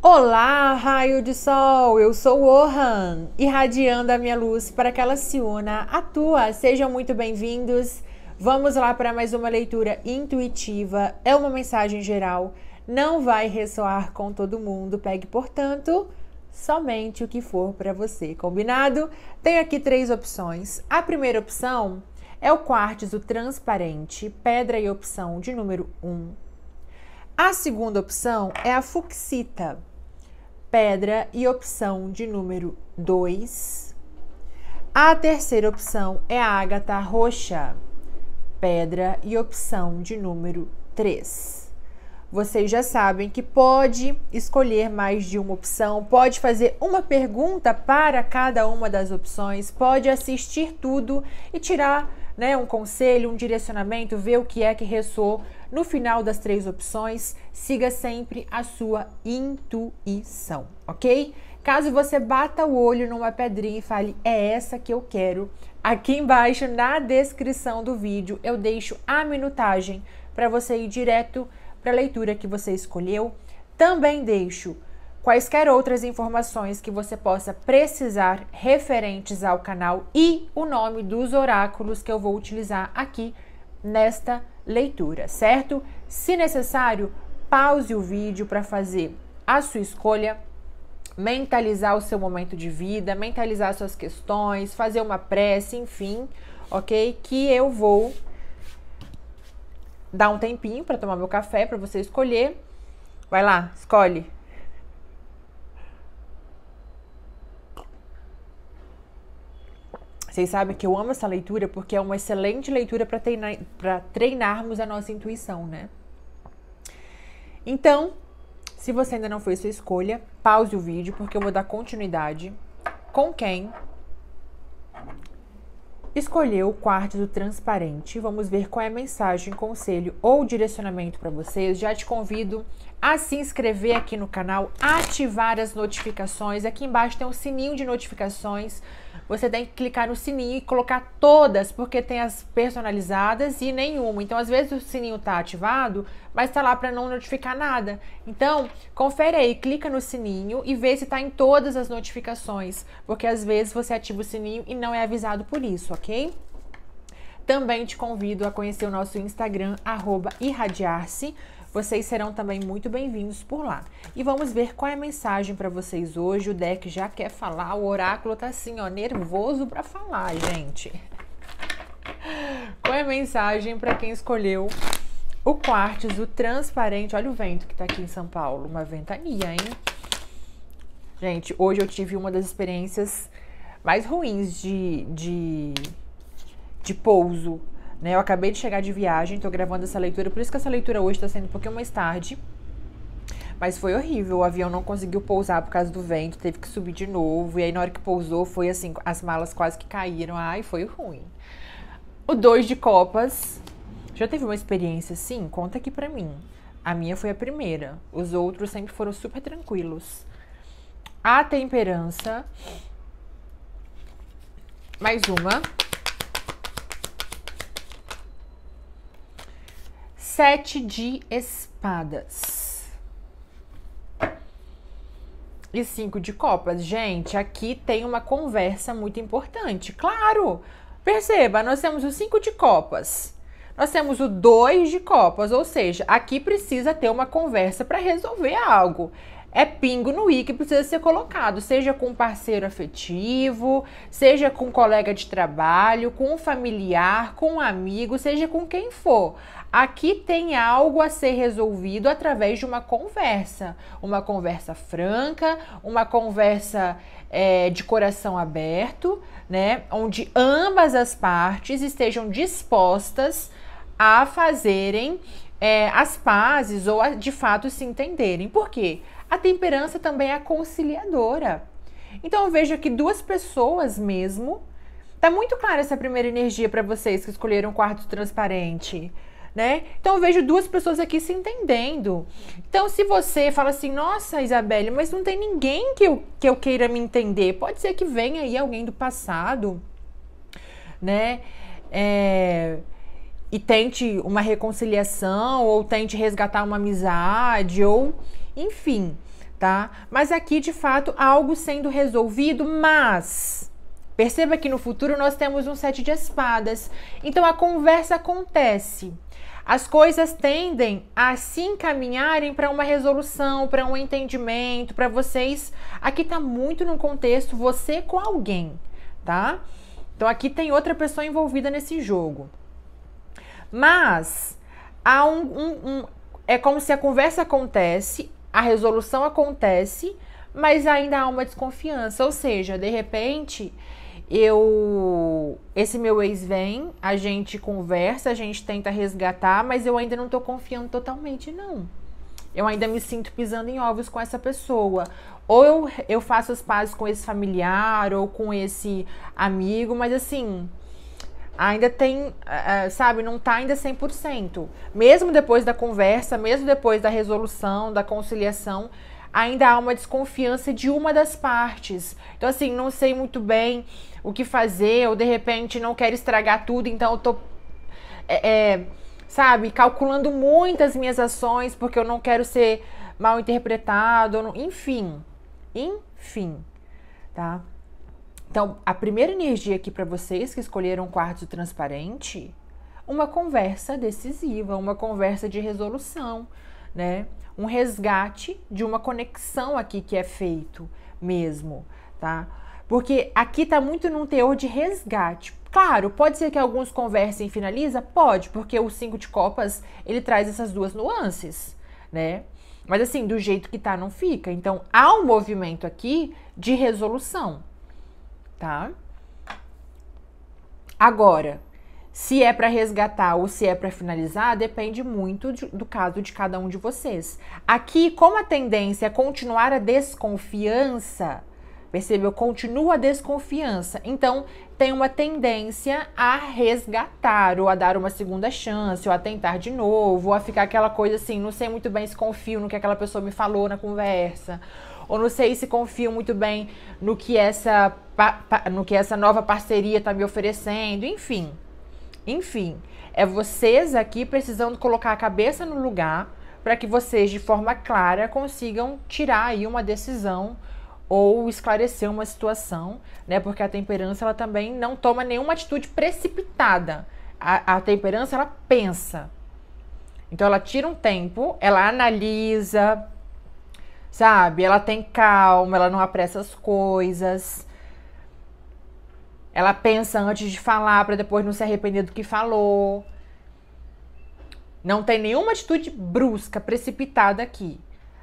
Olá, raio de sol, eu sou Wourhan, irradiando a minha luz para que ela se una à tua. Sejam muito bem-vindos. Vamos lá para mais uma leitura intuitiva. É uma mensagem geral, não vai ressoar com todo mundo. Pegue, portanto, somente o que for para você, combinado? Tenho aqui três opções. A primeira opção é o quartzo transparente, pedra e opção de número 1. A segunda opção é a fucsita, pedra e opção de número 2. A terceira opção é a ágata roxa, pedra e opção de número 3. Vocês já sabem que pode escolher mais de uma opção, pode fazer uma pergunta para cada uma das opções, pode assistir tudo e tirar, né, um conselho, um direcionamento, ver o que é que ressoou no final das três opções. Siga sempre a sua intuição, ok? Caso você bata o olho numa pedrinha e fale, é essa que eu quero, aqui embaixo na descrição do vídeo eu deixo a minutagem para você ir direto para a leitura que você escolheu. Também deixo quaisquer outras informações que você possa precisar referentes ao canal e o nome dos oráculos que eu vou utilizar aqui nesta leitura, certo? Se necessário, pause o vídeo para fazer a sua escolha, mentalizar o seu momento de vida, mentalizar suas questões, fazer uma prece, enfim, ok? Que eu vou dar um tempinho para tomar meu café, para você escolher. Vai lá, escolhe. Vocês sabem que eu amo essa leitura porque é uma excelente leitura para treinarmos a nossa intuição, né? Então, se você ainda não fez sua escolha, pause o vídeo porque eu vou dar continuidade com quem escolheu o quartzo transparente. Vamos ver qual é a mensagem, conselho ou direcionamento para vocês. Já te convido a se inscrever aqui no canal, ativar as notificações. Aqui embaixo tem um sininho de notificações. Você tem que clicar no sininho e colocar todas, porque tem as personalizadas e nenhuma. Então, às vezes o sininho tá ativado, mas tá lá para não notificar nada. Então, confere aí, clica no sininho e vê se tá em todas as notificações, porque às vezes você ativa o sininho e não é avisado por isso, ok? Também te convido a conhecer o nosso Instagram, @irradiar-se. Vocês serão também muito bem-vindos por lá. E vamos ver qual é a mensagem para vocês hoje. O deck já quer falar, o oráculo tá assim, ó, nervoso para falar, gente. Qual é a mensagem para quem escolheu o quartzo transparente? Olha o vento que tá aqui em São Paulo, uma ventania, hein? Gente, hoje eu tive uma das experiências mais ruins de pouso. Né, eu acabei de chegar de viagem, tô gravando essa leitura, por isso que essa leitura hoje tá sendo um pouquinho mais tarde. Mas foi horrível, o avião não conseguiu pousar por causa do vento, teve que subir de novo. E aí na hora que pousou, foi assim, as malas quase que caíram, ai, foi ruim. O 2 de copas, já teve uma experiência assim? Conta aqui pra mim. A minha foi a primeira, os outros sempre foram super tranquilos. A temperança. Mais uma. 7 de espadas. E 5 de copas. Gente, aqui tem uma conversa muito importante. Claro! Perceba, nós temos o 5 de copas. Nós temos o 2 de copas. Ou seja, aqui precisa ter uma conversa para resolver algo. É pingo no i que precisa ser colocado, seja com um parceiro afetivo, seja com um colega de trabalho, com um familiar, com um amigo, seja com quem for. Aqui tem algo a ser resolvido através de uma conversa franca, uma conversa de coração aberto, né? Onde ambas as partes estejam dispostas a fazerem as pazes ou a, de fato, se entenderem. Por quê? A temperança também é conciliadora. Então eu vejo aqui duas pessoas mesmo. Tá muito clara essa primeira energia para vocês que escolheram o quartzo transparente, né? Então eu vejo duas pessoas aqui se entendendo. Então se você fala assim, nossa, Isabelle, mas não tem ninguém que eu queira me entender. Pode ser que venha aí alguém do passado, né? E tente uma reconciliação ou tente resgatar uma amizade ou... Enfim, tá? Mas aqui, de fato, algo sendo resolvido, mas... perceba que no futuro nós temos um 7 de espadas. Então, a conversa acontece. As coisas tendem a se encaminharem para uma resolução, para um entendimento, para vocês... Aqui tá muito no contexto você com alguém, tá? Então, aqui tem outra pessoa envolvida nesse jogo. Mas, há é como se a conversa acontece, a resolução acontece, mas ainda há uma desconfiança. Ou seja, de repente... esse meu ex vem, a gente conversa, a gente tenta resgatar, mas eu ainda não tô confiando totalmente, não. Eu ainda me sinto pisando em ovos com essa pessoa. Ou eu faço as pazes com esse familiar ou com esse amigo, mas assim, ainda tem, sabe, não tá ainda 100%. Mesmo depois da conversa, mesmo depois da resolução, da conciliação, ainda há uma desconfiança de uma das partes. Então, assim, não sei muito bem o que fazer, ou de repente não quero estragar tudo, então eu tô, sabe, calculando muito as minhas ações, porque eu não quero ser mal interpretado, não, enfim, tá? Então, a primeira energia aqui para vocês que escolheram o quartzo transparente, uma conversa decisiva, uma conversa de resolução, né? Um resgate de uma conexão aqui que é feito mesmo, tá? Porque aqui tá muito num teor de resgate. Claro, pode ser que alguns conversem e finaliza? Pode, porque o 5 de copas, ele traz essas duas nuances, né? Mas assim, do jeito que tá, não fica. Então, há um movimento aqui de resolução, tá? Agora... se é para resgatar ou se é para finalizar, depende muito do caso de cada um de vocês. Aqui, como a tendência é continuar a desconfiança, percebeu? Continua a desconfiança. Então, tem uma tendência a resgatar, ou a dar uma segunda chance, ou a tentar de novo, ou a ficar aquela coisa assim, não sei muito bem se confio no que aquela pessoa me falou na conversa, ou não sei se confio muito bem no que essa nova parceria está me oferecendo, enfim... Enfim, é vocês aqui precisando colocar a cabeça no lugar para que vocês, de forma clara, consigam tirar aí uma decisão ou esclarecer uma situação, né? Porque a temperança, ela também não toma nenhuma atitude precipitada. A temperança, ela pensa. Então, ela tira um tempo, ela analisa, sabe? Ela tem calma, ela não apressa as coisas... Ela pensa antes de falar, para depois não se arrepender do que falou. Não tem nenhuma atitude brusca, precipitada aqui.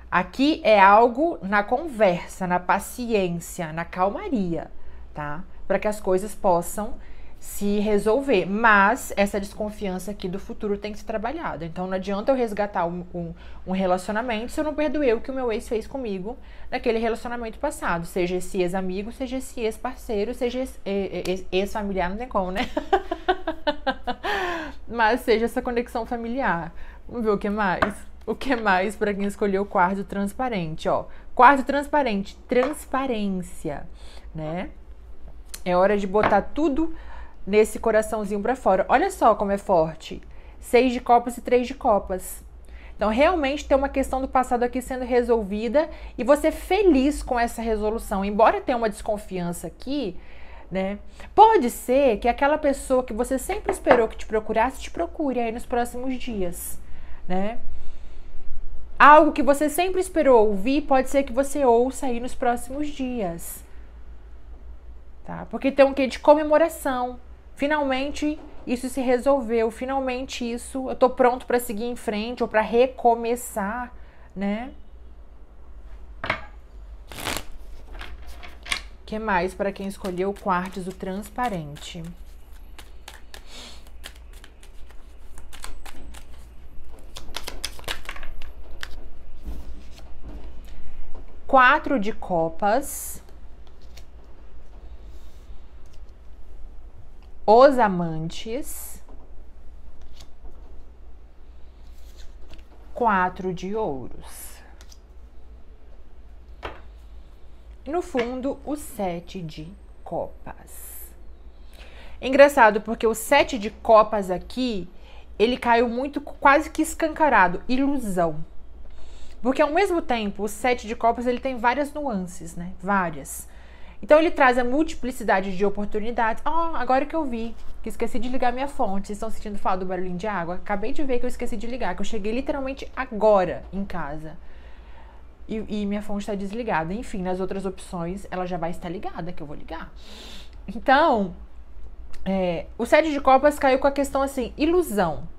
Aqui é algo na conversa, na paciência, na calmaria, tá? Para que as coisas possam se resolver. Mas essa desconfiança aqui do futuro tem que ser trabalhada. Então não adianta eu resgatar um relacionamento se eu não perdoei o que o meu ex fez comigo naquele relacionamento passado. Seja esse ex-amigo, seja esse ex-parceiro, seja esse ex-familiar, não tem como, né? Mas seja essa conexão familiar. Vamos ver o que mais? O que mais para quem escolheu o quartzo transparente, ó. Quartzo transparente, transparência, né? É hora de botar tudo... nesse coraçãozinho pra fora. Olha só como é forte. 6 de copas e 3 de copas. Então, realmente tem uma questão do passado aqui sendo resolvida e você feliz com essa resolução. Embora tenha uma desconfiança aqui, né? Pode ser que aquela pessoa que você sempre esperou que te procurasse, te procure aí nos próximos dias, né? Algo que você sempre esperou ouvir, pode ser que você ouça aí nos próximos dias. Tá? Porque tem um quê de comemoração. Finalmente isso se resolveu, finalmente isso, eu tô pronto para seguir em frente ou para recomeçar, né? O que mais para quem escolheu o quartzo transparente? Quatro de copas. Os amantes, 4 de ouros. E no fundo, o 7 de copas. Engraçado, porque o 7 de copas aqui, ele caiu muito, quase que escancarado, ilusão. Porque ao mesmo tempo, o 7 de copas, ele tem várias nuances, né? Várias. Então ele traz a multiplicidade de oportunidades. Ah, agora que eu vi, que esqueci de ligar minha fonte. Vocês estão sentindo falar do barulhinho de água? Acabei de ver que eu esqueci de ligar, que eu cheguei literalmente agora em casa. E minha fonte está desligada. Enfim, nas outras opções, ela já vai estar ligada, que eu vou ligar. Então, o 7 de copas caiu com a questão assim, ilusão.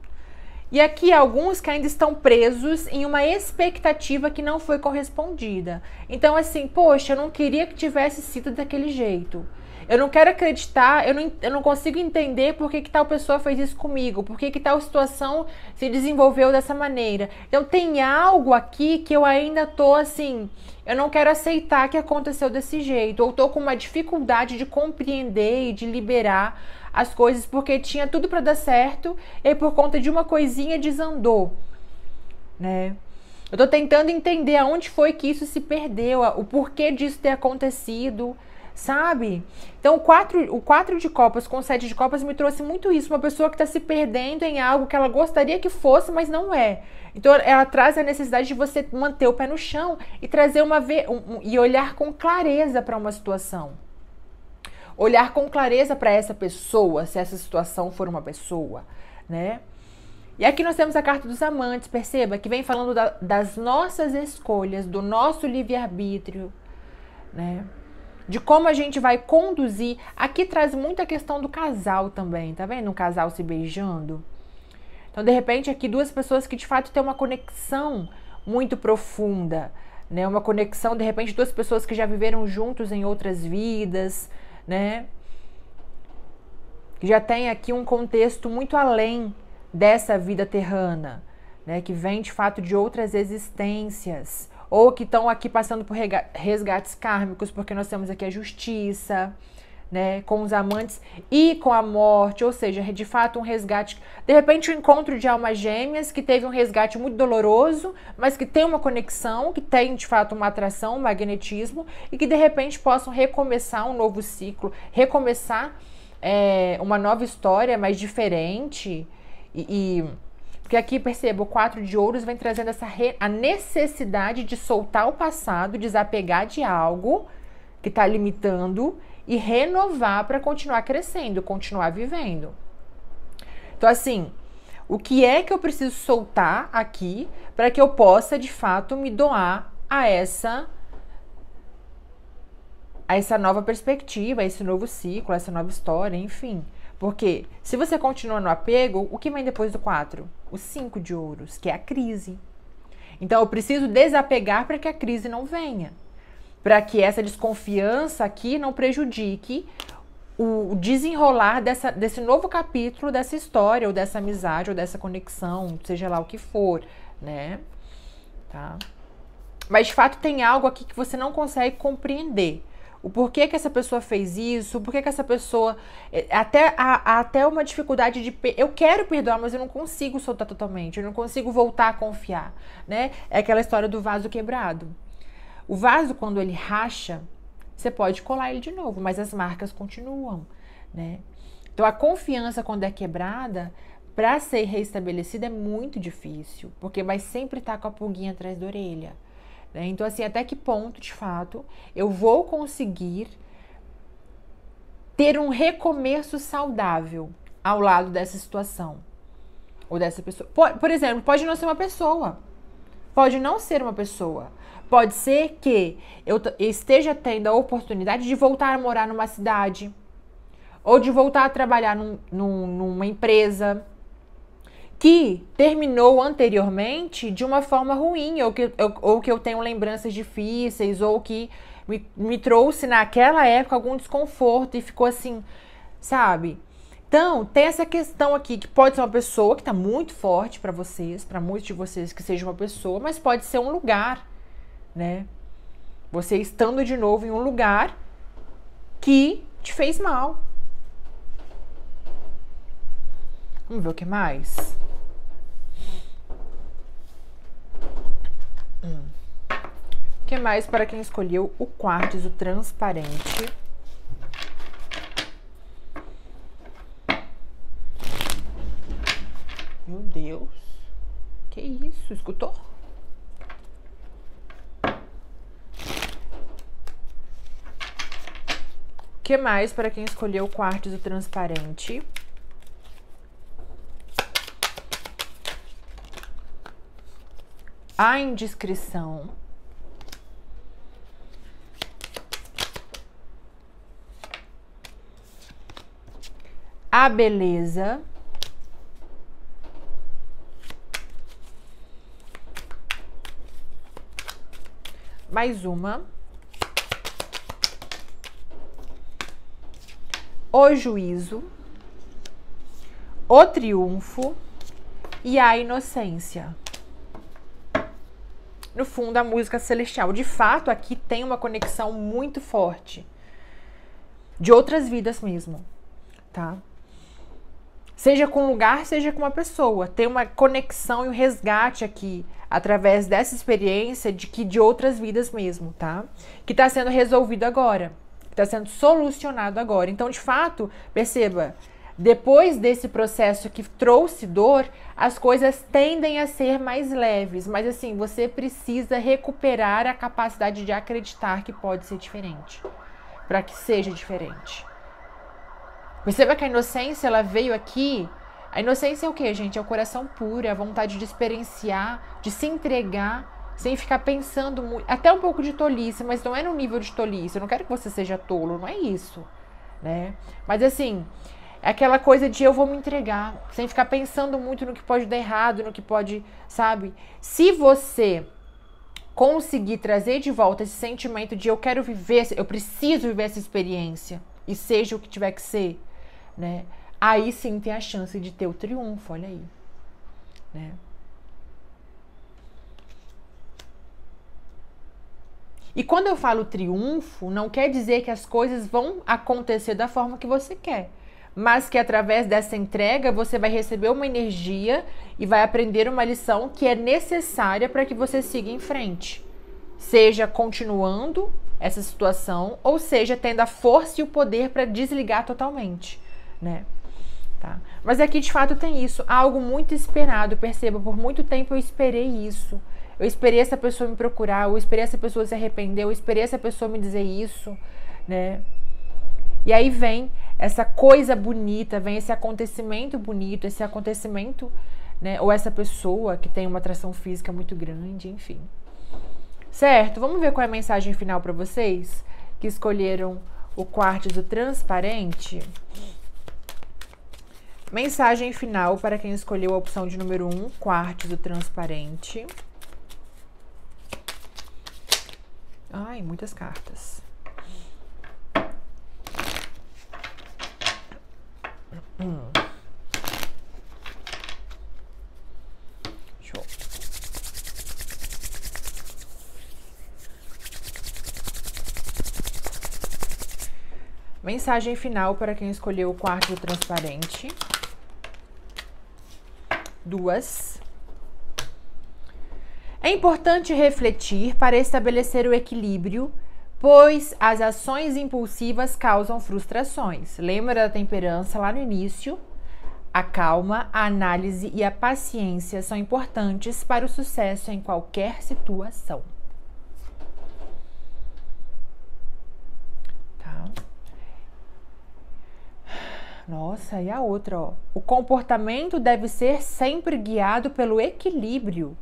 E aqui alguns que ainda estão presos em uma expectativa que não foi correspondida. Então assim, poxa, eu não queria que tivesse sido daquele jeito. Eu não quero acreditar, eu não consigo entender por que que tal pessoa fez isso comigo, por que que tal situação se desenvolveu dessa maneira. Então tem algo aqui que eu ainda tô assim, eu não quero aceitar que aconteceu desse jeito, ou tô com uma dificuldade de compreender e de liberar as coisas, porque tinha tudo para dar certo e por conta de uma coisinha desandou, né? Eu tô tentando entender aonde foi que isso se perdeu, o porquê disso ter acontecido. Sabe? Então, o 4 de copas com o 7 de copas me trouxe muito isso. Uma pessoa que está se perdendo em algo que ela gostaria que fosse, mas não é. Então, ela traz a necessidade de você manter o pé no chão e trazer e olhar com clareza para uma situação. Olhar com clareza para essa pessoa, se essa situação for uma pessoa, né? E aqui nós temos a carta dos amantes, perceba? Que vem falando das nossas escolhas, do nosso livre-arbítrio, né? De como a gente vai conduzir. Aqui traz muita questão do casal também, tá vendo? Um casal se beijando. Então, de repente, aqui duas pessoas que, de fato, têm uma conexão muito profunda, né? Uma conexão, de repente, duas pessoas que já viveram juntos em outras vidas, né? Que já tem aqui um contexto muito além dessa vida terrana, né? Que vem, de fato, de outras existências. Ou que estão aqui passando por resgates kármicos, porque nós temos aqui a justiça, né, com os amantes e com a morte, ou seja, de fato um resgate, de repente um encontro de almas gêmeas que teve um resgate muito doloroso, mas que tem uma conexão, que tem de fato uma atração, um magnetismo, e que de repente possam recomeçar um novo ciclo, recomeçar uma nova história, mas diferente, porque aqui, perceba, o 4 de ouros vem trazendo a necessidade de soltar o passado, desapegar de algo que está limitando e renovar para continuar crescendo, continuar vivendo. Então, assim, o que é que eu preciso soltar aqui para que eu possa, de fato, me doar a essa nova perspectiva, a esse novo ciclo, a essa nova história, enfim. Porque se você continua no apego, o que vem depois do 4? O 5 de ouros, que é a crise. Então eu preciso desapegar para que a crise não venha. Para que essa desconfiança aqui não prejudique o desenrolar desse novo capítulo, dessa história, ou dessa amizade, ou dessa conexão, seja lá o que for, né? Tá? Mas de fato tem algo aqui que você não consegue compreender. O porquê que essa pessoa fez isso, o porquê que essa pessoa... Até uma dificuldade de... Eu quero perdoar, mas eu não consigo soltar totalmente. Eu não consigo voltar a confiar, né? É aquela história do vaso quebrado. O vaso, quando ele racha, você pode colar ele de novo, mas as marcas continuam, né? Então, a confiança, quando é quebrada, para ser reestabelecida é muito difícil. Porque vai sempre estar com a pulguinha atrás da orelha. Então, assim, até que ponto, de fato, eu vou conseguir ter um recomeço saudável ao lado dessa situação ou dessa pessoa? Por exemplo, pode não ser uma pessoa, pode não ser uma pessoa. Pode ser que eu esteja tendo a oportunidade de voltar a morar numa cidade ou de voltar a trabalhar numa empresa que terminou anteriormente de uma forma ruim, ou que eu tenho lembranças difíceis, ou que me trouxe naquela época algum desconforto e ficou assim, sabe? Então, tem essa questão aqui, que pode ser uma pessoa que está muito forte para vocês, para muitos de vocês que seja uma pessoa, mas pode ser um lugar, né? Você estando de novo em um lugar que te fez mal. Vamos ver o que mais? O que mais para quem escolheu o Quartzo Transparente? Meu Deus. Que isso? Escutou? Que mais para quem escolheu o Quartzo Transparente? A indiscrição. A beleza. Mais uma. O juízo. O triunfo. E a inocência. No fundo, a música celestial. De fato, aqui tem uma conexão muito forte. De outras vidas mesmo, tá? Seja com um lugar, seja com uma pessoa. Tem uma conexão e um resgate aqui, através dessa experiência de outras vidas mesmo, tá? Que tá sendo resolvido agora. Que tá sendo solucionado agora. Então, de fato, perceba... Depois desse processo que trouxe dor, as coisas tendem a ser mais leves. Mas assim, você precisa recuperar a capacidade de acreditar que pode ser diferente. Para que seja diferente. Perceba que a inocência, ela veio aqui... A inocência é o quê, gente? É o coração puro, é a vontade de experienciar, de se entregar, sem ficar pensando muito. Até um pouco de tolice, mas não é no nível de tolice. Eu não quero que você seja tolo, não é isso, né? Mas assim... Aquela coisa de eu vou me entregar, sem ficar pensando muito no que pode dar errado, no que pode, sabe? Se você conseguir trazer de volta esse sentimento de eu quero viver, eu preciso viver essa experiência, e seja o que tiver que ser, né? Aí sim tem a chance de ter o triunfo, olha aí, né? E quando eu falo triunfo, não quer dizer que as coisas vão acontecer da forma que você quer. Mas que através dessa entrega você vai receber uma energia e vai aprender uma lição que é necessária para que você siga em frente. Seja continuando essa situação, ou seja, tendo a força e o poder para desligar totalmente, né? Tá? Mas aqui de fato tem isso, algo muito esperado, perceba, por muito tempo eu esperei isso. Eu esperei essa pessoa me procurar, eu esperei essa pessoa se arrepender, eu esperei essa pessoa me dizer isso, né? E aí vem essa coisa bonita, vem esse acontecimento bonito, esse acontecimento, né? Ou essa pessoa que tem uma atração física muito grande, enfim. Certo? Vamos ver qual é a mensagem final para vocês que escolheram o Quartzo Transparente. Mensagem final para quem escolheu a opção de número 1, Quartzo Transparente. Ai, muitas cartas. Show. Mensagem final para quem escolheu o Quartzo Transparente. Duas. É importante refletir para estabelecer o equilíbrio, pois as ações impulsivas causam frustrações. Lembra da temperança lá no início? A calma, a análise e a paciência são importantes para o sucesso em qualquer situação. Tá. Nossa, e a outra, ó. O comportamento deve ser sempre guiado pelo equilíbrio.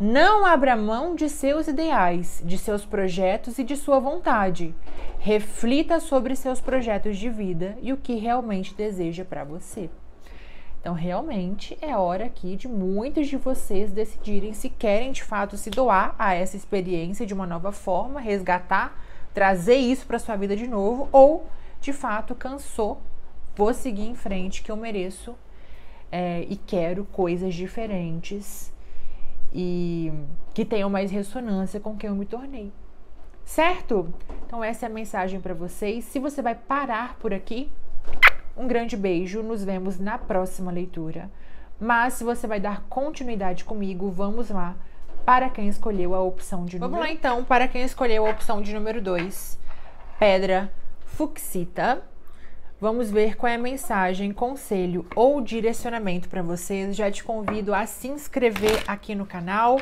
Não abra mão de seus ideais, de seus projetos e de sua vontade. Reflita sobre seus projetos de vida e o que realmente deseja para você. Então, realmente, é hora aqui de muitos de vocês decidirem se querem, de fato, se doar a essa experiência de uma nova forma, resgatar, trazer isso para sua vida de novo, ou, de fato, cansou, vou seguir em frente, que eu mereço e quero coisas diferentes. E que tenham mais ressonância com quem eu me tornei, certo? Então essa é a mensagem para vocês. Se você vai parar por aqui, um grande beijo, nos vemos na próxima leitura. Mas se você vai dar continuidade comigo, vamos lá para quem escolheu a opção de número... Vamos lá então, para quem escolheu a opção de número 2, Pedra Fucsita. Vamos ver qual é a mensagem, conselho ou direcionamento para vocês. Já te convido a se inscrever aqui no canal,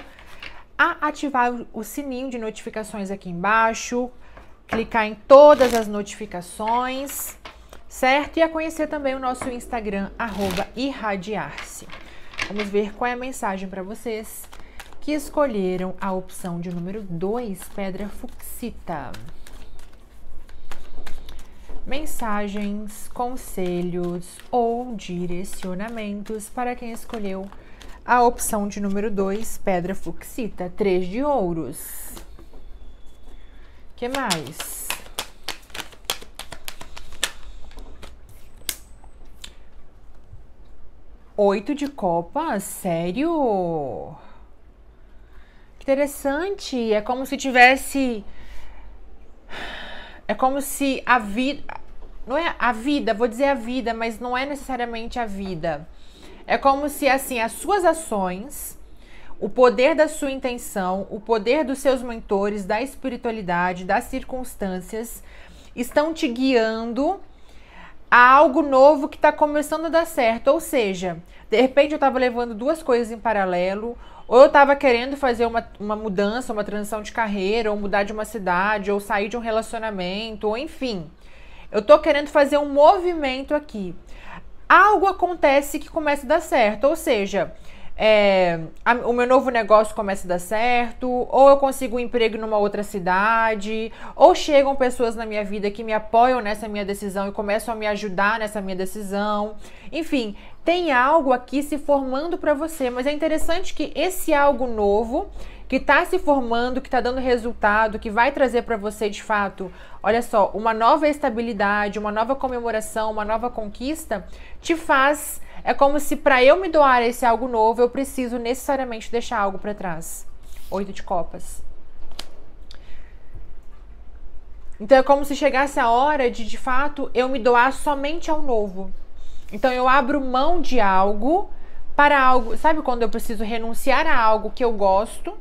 a ativar o sininho de notificações aqui embaixo, clicar em todas as notificações, certo? E a conhecer também o nosso Instagram, @irradiar-se. Vamos ver qual é a mensagem para vocês que escolheram a opção de número 2, Pedra Fucsita. Mensagens, conselhos ou direcionamentos para quem escolheu a opção de número 2, Pedra Fucsita, 3 de ouros. Que mais? Oito de copas? Sério? Que interessante! É como se tivesse... É como se a vida... Não é a vida, vou dizer a vida, mas não é necessariamente a vida. É como se, assim, as suas ações, o poder da sua intenção, o poder dos seus mentores, da espiritualidade, das circunstâncias, estão te guiando a algo novo que está começando a dar certo. Ou seja, de repente eu estava levando duas coisas em paralelo, ou eu estava querendo fazer uma mudança, uma transição de carreira, ou mudar de uma cidade, ou sair de um relacionamento, ou enfim. Eu estou querendo fazer um movimento aqui. Algo acontece que começa a dar certo, ou seja, o meu novo negócio começa a dar certo, ou eu consigo um emprego numa outra cidade, ou chegam pessoas na minha vida que me apoiam nessa minha decisão e começam a me ajudar nessa minha decisão. Enfim, tem algo aqui se formando para você, mas é interessante que esse algo novo que está se formando, que está dando resultado, que vai trazer para você, de fato, olha só, uma nova estabilidade, uma nova comemoração, uma nova conquista, te faz, é como se para eu me doar esse algo novo, eu preciso necessariamente deixar algo para trás. Oito de copas. Então é como se chegasse a hora de fato, eu me doar somente ao novo. Então eu abro mão de algo para algo, sabe quando eu preciso renunciar a algo que eu gosto,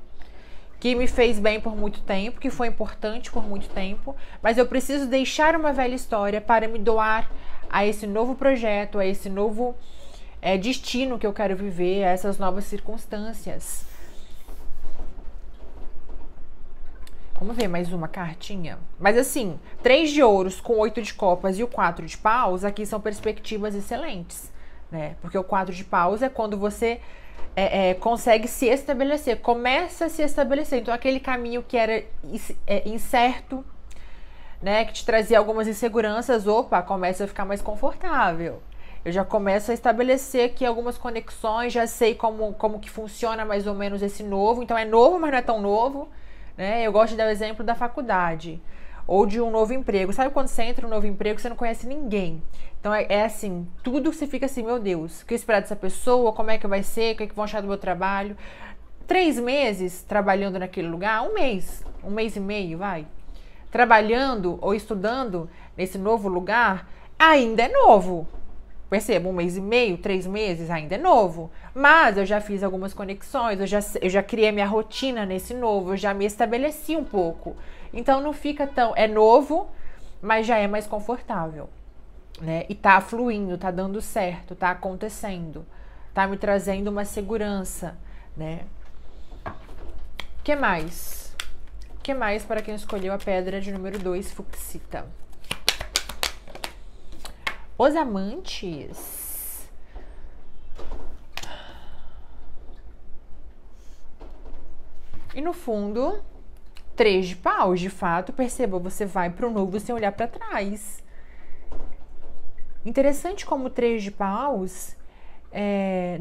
que me fez bem por muito tempo, que foi importante por muito tempo, mas eu preciso deixar uma velha história para me doar a esse novo projeto, a esse novo destino que eu quero viver, a essas novas circunstâncias. Vamos ver mais uma cartinha. Mas assim, 3 de ouros com 8 de copas e o 4 de paus, aqui são perspectivas excelentes, né? Porque o 4 de paus é quando você... consegue se estabelecer, começa a se estabelecer. Então aquele caminho que era incerto, né, que te trazia algumas inseguranças, opa, começa a ficar mais confortável. Eu já começo a estabelecer aqui algumas conexões, já sei como que funciona mais ou menos esse novo. Então é novo, mas não é tão novo, né? Eu gosto de dar o exemplo da faculdade ou de um novo emprego. Sabe quando você entra em um novo emprego, você não conhece ninguém. Então é assim, tudo você fica assim, meu Deus, o que eu esperar dessa pessoa, como é que vai ser, o que é que vão achar do meu trabalho. 3 meses trabalhando naquele lugar, um mês e meio, vai. Trabalhando ou estudando nesse novo lugar, ainda é novo. Perceba, um mês e meio, 3 meses, ainda é novo. Mas eu já fiz algumas conexões, eu já criei minha rotina nesse novo, eu já me estabeleci um pouco. Então não fica tão... É novo, mas já é mais confortável, né? E tá fluindo, tá dando certo, tá acontecendo. Tá me trazendo uma segurança, né? Que mais? Que mais para quem escolheu a pedra de número 2, Fucsita? Os amantes... E no fundo... 3 de paus, de fato, perceba, você vai para o novo sem olhar para trás. Interessante como 3 de paus,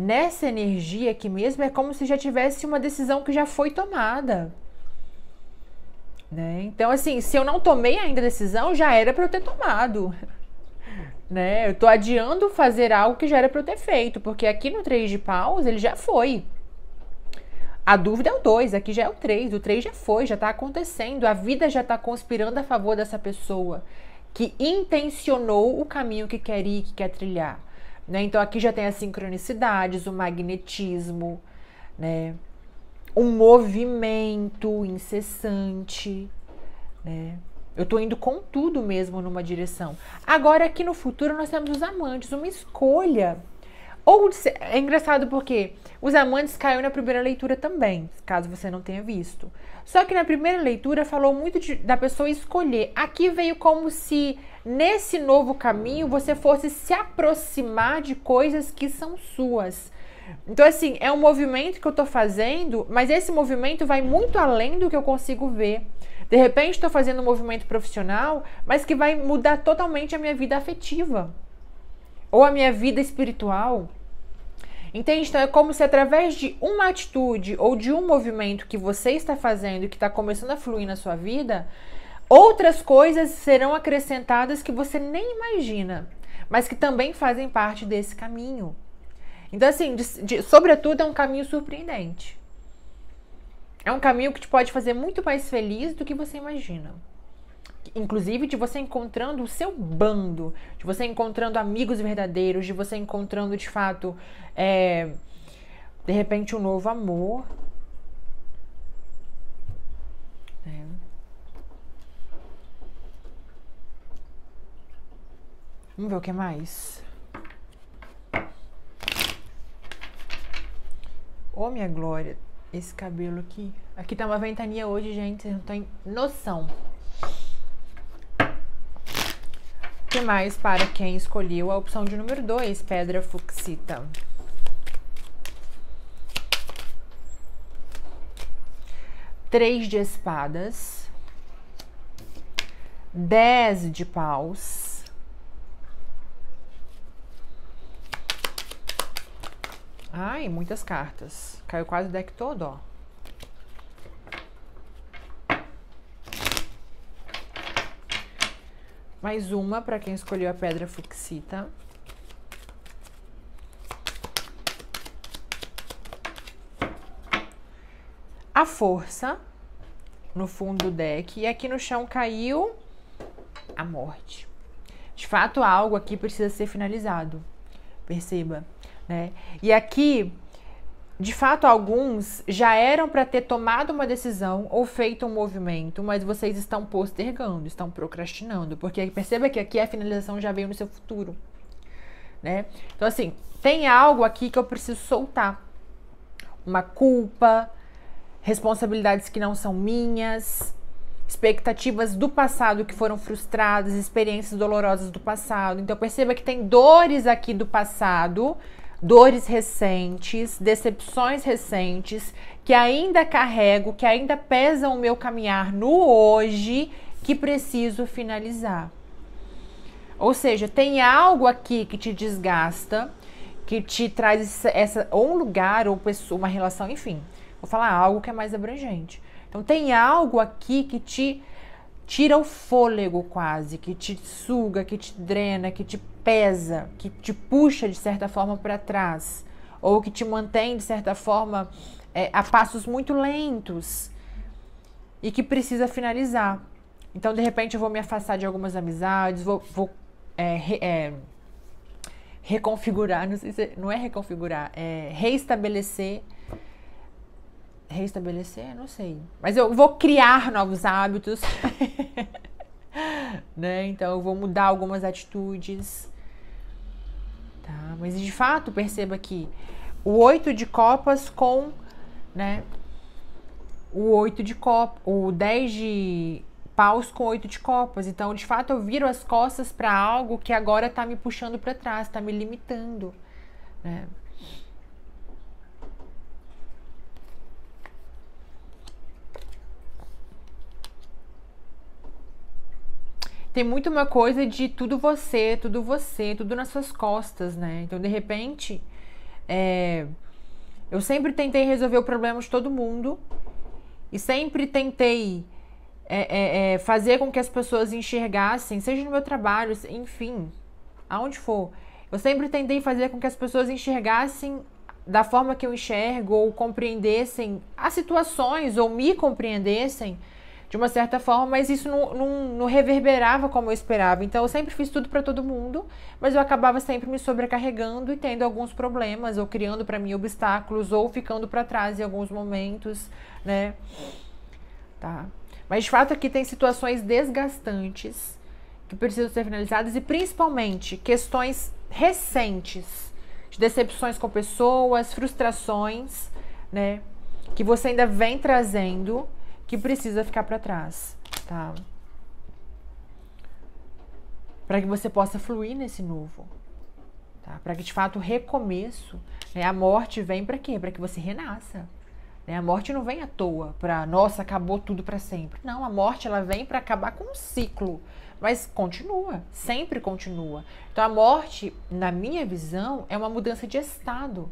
nessa energia aqui mesmo, é como se já tivesse uma decisão que já foi tomada, né? Então, assim, se eu não tomei ainda a decisão, já era para eu ter tomado, né? Eu tô adiando fazer algo que já era para eu ter feito, porque aqui no 3 de paus, ele já foi. A dúvida é o 2, aqui já é o 3 já foi, já tá acontecendo, a vida já tá conspirando a favor dessa pessoa que intencionou o caminho que quer ir, que quer trilhar, né? Então aqui já tem as sincronicidades, o magnetismo, né? Um movimento incessante, né? Eu tô indo com tudo mesmo numa direção. Agora aqui no futuro nós temos os amantes, uma escolha. Ou é engraçado porque Os Amantes caiu na primeira leitura também, caso você não tenha visto. Só que na primeira leitura falou muito da pessoa escolher. Aqui veio como se nesse novo caminho você fosse se aproximar de coisas que são suas. Então assim, é um movimento que eu tô fazendo, mas esse movimento vai muito além do que eu consigo ver. De repente estou fazendo um movimento profissional, mas que vai mudar totalmente a minha vida afetiva. Ou a minha vida espiritual. Entende? Então é como se através de uma atitude ou de um movimento que você está fazendo e que está começando a fluir na sua vida, outras coisas serão acrescentadas que você nem imagina, mas que também fazem parte desse caminho. Então assim, sobretudo é um caminho surpreendente. É um caminho que te pode fazer muito mais feliz do que você imagina. Inclusive de você encontrando o seu bando, de você encontrando amigos verdadeiros, de você encontrando de fato, de repente, um novo amor. Vamos ver o que mais. Ô, minha glória, esse cabelo aqui. Aqui tá uma ventania hoje, gente, vocês não têm noção. Que mais para quem escolheu a opção de número 2, Pedra Fucsita? Três de espadas, 10 de paus, ai, muitas cartas, caiu quase o deck todo, ó. Mais uma para quem escolheu a Pedra Fucsita. A Força no fundo do deck. E aqui no chão caiu a Morte. De fato, algo aqui precisa ser finalizado. Perceba, né? E aqui, de fato, alguns já eram para ter tomado uma decisão ou feito um movimento, mas vocês estão postergando, estão procrastinando, porque perceba que aqui a finalização já veio no seu futuro, né? Então assim, tem algo aqui que eu preciso soltar, uma culpa, responsabilidades que não são minhas, expectativas do passado que foram frustradas, experiências dolorosas do passado. Então perceba que tem dores aqui do passado, dores recentes, decepções recentes, que ainda carrego, que ainda pesam o meu caminhar no hoje, que preciso finalizar. Ou seja, tem algo aqui que te desgasta, que te traz ou um lugar, ou pessoa, uma relação, enfim. Vou falar algo que é mais abrangente. Então tem algo aqui que te tira o fôlego quase, que te suga, que te drena, que te pesa, que te puxa de certa forma para trás, ou que te mantém de certa forma a passos muito lentos e que precisa finalizar. Então de repente eu vou me afastar de algumas amizades, vou reconfigurar, não sei se não é reconfigurar, é reestabelecer, não sei, mas eu vou criar novos hábitos. Né? Então eu vou mudar algumas atitudes, tá? Mas de fato perceba que o 8 de copas com, né, o 8 de copas, o 10 de paus com 8 de copas. Então de fato eu viro as costas para algo que agora tá me puxando para trás, tá me limitando, né? Tem muito uma coisa de tudo você, tudo nas suas costas, né? Então, de repente, eu sempre tentei resolver o problema de todo mundo e sempre tentei fazer com que as pessoas enxergassem, seja no meu trabalho, enfim, aonde for. Eu sempre tentei fazer com que as pessoas enxergassem da forma que eu enxergo ou compreendessem as situações ou me compreendessem de uma certa forma, mas isso não reverberava como eu esperava. Então eu sempre fiz tudo para todo mundo, mas eu acabava sempre me sobrecarregando e tendo alguns problemas, ou criando para mim obstáculos, ou ficando para trás em alguns momentos, né? Tá. Mas de fato aqui tem situações desgastantes que precisam ser finalizadas, e principalmente questões recentes, de decepções com pessoas, frustrações, né? Que você ainda vem trazendo, que precisa ficar para trás, tá? Para que você possa fluir nesse novo, tá? Para que de fato o recomeço, né? A morte vem para quê? Para que você renasça, né? A morte não vem à toa para nossa, acabou tudo para sempre. Não, a morte ela vem para acabar com um ciclo, mas continua, sempre continua. Então a morte, na minha visão, é uma mudança de estado.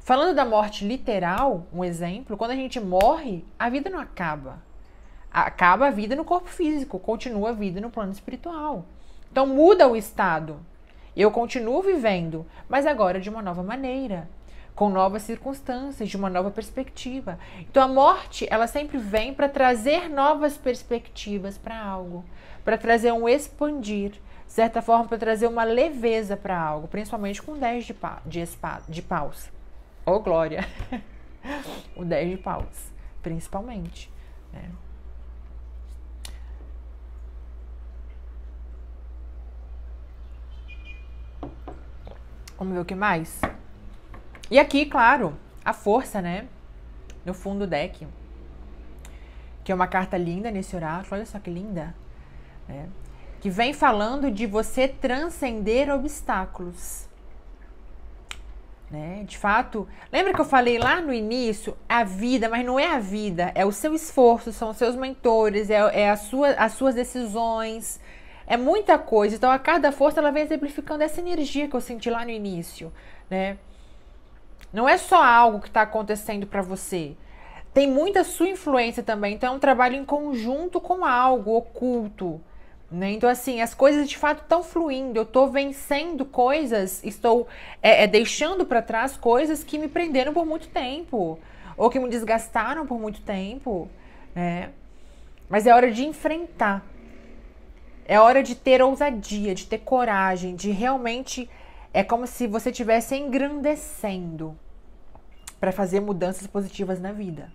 Falando da morte literal, um exemplo, quando a gente morre, a vida não acaba. Acaba a vida no corpo físico, continua a vida no plano espiritual. Então muda o estado. Eu continuo vivendo, mas agora de uma nova maneira, com novas circunstâncias, de uma nova perspectiva. Então a morte, ela sempre vem para trazer novas perspectivas para algo, para trazer um expandir, de certa forma para trazer uma leveza para algo, principalmente com 10 de paus. Oh, glória! O 10 de paus, principalmente, né? Vamos ver o que mais. E aqui, claro, a força, né? No fundo do deck. Que é uma carta linda nesse oráculo. Olha só que linda. Né? Que vem falando de você transcender obstáculos. Né? De fato, lembra que eu falei lá no início? A vida, mas não é a vida. É o seu esforço, são os seus mentores, as suas decisões. É muita coisa. Então, a carta da força, ela vem exemplificando essa energia que eu senti lá no início, né? Não é só algo que está acontecendo para você. Tem muita sua influência também. Então, é um trabalho em conjunto com algo oculto, né? Então, assim, as coisas de fato estão fluindo. Eu estou vencendo coisas, estou deixando para trás coisas que me prenderam por muito tempo. Ou que me desgastaram por muito tempo, né? Mas é hora de enfrentar. É hora de ter ousadia, de ter coragem, de realmente... É como se você estivesse engrandecendo para fazer mudanças positivas na vida,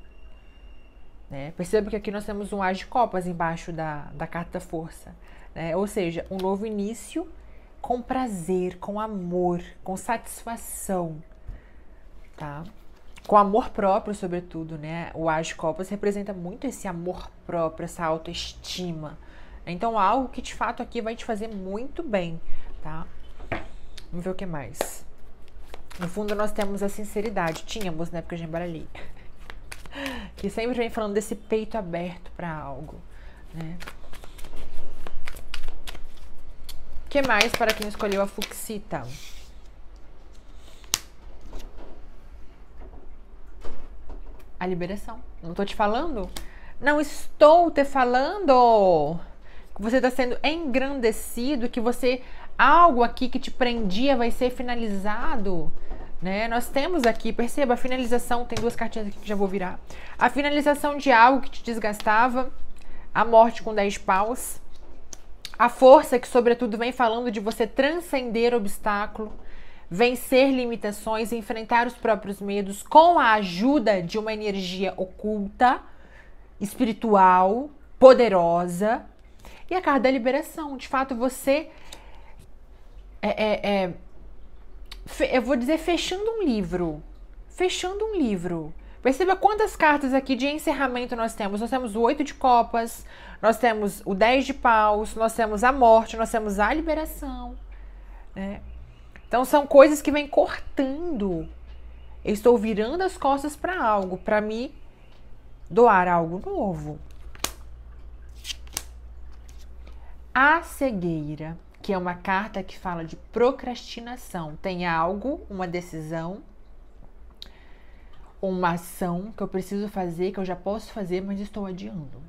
né? Perceba que aqui nós temos um as de copas embaixo da carta da força, né? Ou seja, um novo início com prazer, com amor, com satisfação, tá? Com amor próprio, sobretudo, né? O as de copas representa muito esse amor próprio, essa autoestima. Então, algo que de fato aqui vai te fazer muito bem, tá? Vamos ver o que mais. No fundo, nós temos a sinceridade. Tínhamos, né? Porque eu já embaralhei. Que sempre vem falando desse peito aberto para algo, né? O que mais para quem escolheu a Fucsita? A liberação. Não tô te falando? Não estou te falando que você está sendo engrandecido, que você, algo aqui que te prendia vai ser finalizado, né? Nós temos aqui, perceba, a finalização, tem duas cartinhas aqui que já vou virar. A finalização de algo que te desgastava, a morte com 10 paus, a força que sobretudo vem falando de você transcender obstáculo, vencer limitações, enfrentar os próprios medos com a ajuda de uma energia oculta, espiritual, poderosa. E a carta da liberação, de fato você eu vou dizer fechando um livro. Perceba quantas cartas aqui de encerramento nós temos. Nós temos o 8 de copas, nós temos o 10 de paus, nós temos a morte, nós temos a liberação, né? Então são coisas que vêm cortando. Eu estou virando as costas para algo, para me doar algo novo. A cegueira, que é uma carta que fala de procrastinação. Tem algo, uma decisão, uma ação que eu preciso fazer, que eu já posso fazer, mas estou adiando.